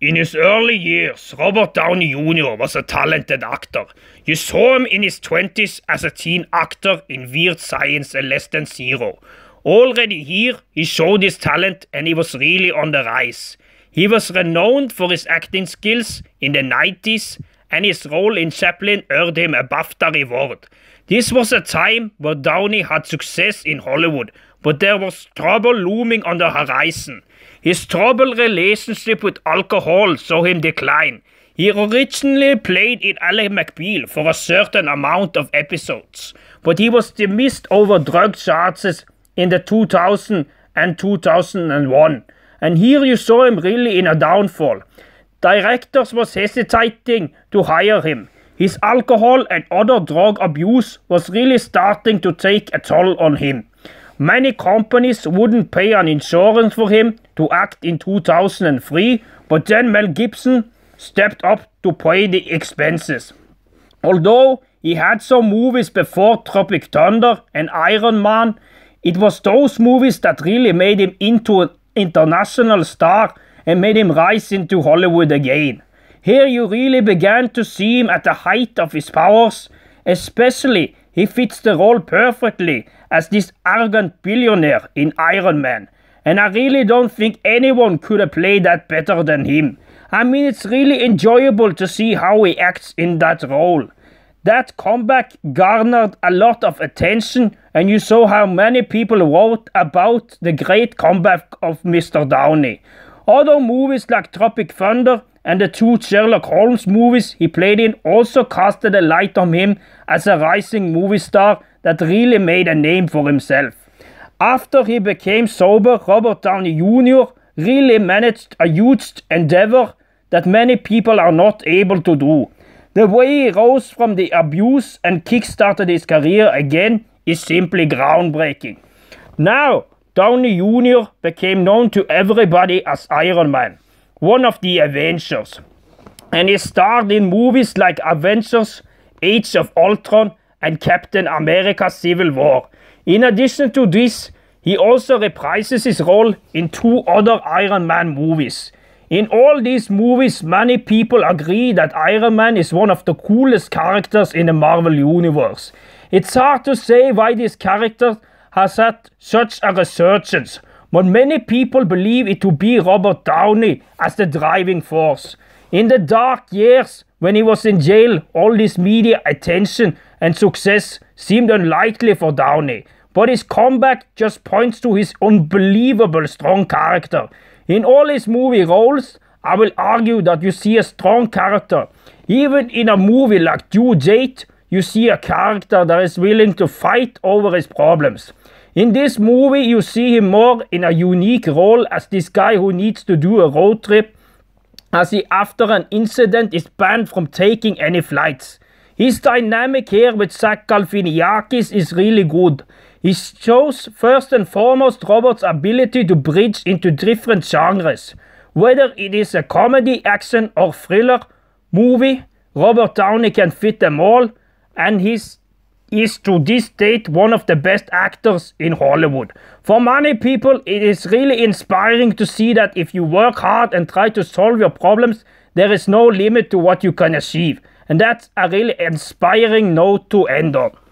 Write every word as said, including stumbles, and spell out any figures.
In his early years, Robert Downey Junior was a talented actor. You saw him in his twenties as a teen actor in Weird Science and Less Than Zero. Already here, he showed his talent and he was really on the rise. He was renowned for his acting skills in the nineties, and his role in Chaplin earned him a BAFTA reward. This was a time where Downey had success in Hollywood, but there was trouble looming on the horizon. His troubled relationship with alcohol saw him decline. He originally played in Ally McBeal for a certain amount of episodes, but he was dismissed over drug charges in the two thousands and two thousand one. And here you saw him really in a downfall. Directors was hesitating to hire him. His alcohol and other drug abuse was really starting to take a toll on him. Many companies wouldn't pay an insurance for him to act in two thousand three, but then Mel Gibson stepped up to pay the expenses. Although he had some movies before Tropic Thunder and Iron Man, it was those movies that really made him into an international star and made him rise into Hollywood again. Here you really began to see him at the height of his powers, especially he fits the role perfectly as this arrogant billionaire in Iron Man. And I really don't think anyone could have played that better than him. I mean, it's really enjoyable to see how he acts in that role. That comeback garnered a lot of attention, and you saw how many people wrote about the great comeback of Mister Downey. Other movies like Tropic Thunder and the two Sherlock Holmes movies he played in also casted a light on him as a rising movie star that really made a name for himself. After he became sober, Robert Downey Junior really managed a huge endeavor that many people are not able to do. The way he rose from the abuse and kickstarted his career again is simply groundbreaking. Now, Downey Junior became known to everybody as Iron Man, one of the Avengers, and he starred in movies like Avengers, Age of Ultron and Captain America Civil War. In addition to this, he also reprises his role in two other Iron Man movies. In all these movies, many people agree that Iron Man is one of the coolest characters in the Marvel Universe. It's hard to say why this character has had such a resurgence, but many people believe it to be Robert Downey as the driving force. In the dark years when he was in jail, all this media attention and success seemed unlikely for Downey, but his comeback just points to his unbelievable strong character. In all his movie roles, I will argue that you see a strong character. Even in a movie like Due Date, you see a character that is willing to fight over his problems. In this movie, you see him more in a unique role as this guy who needs to do a road trip, as he after an incident is banned from taking any flights. His dynamic here with Zach Galifianakis is really good. He shows first and foremost Robert's ability to bridge into different genres. Whether it is a comedy, action or thriller movie, Robert Downey can fit them all, and his is to this date one of the best actors in Hollywood. For many people, it is really inspiring to see that if you work hard and try to solve your problems, there is no limit to what you can achieve. And that's a really inspiring note to end on.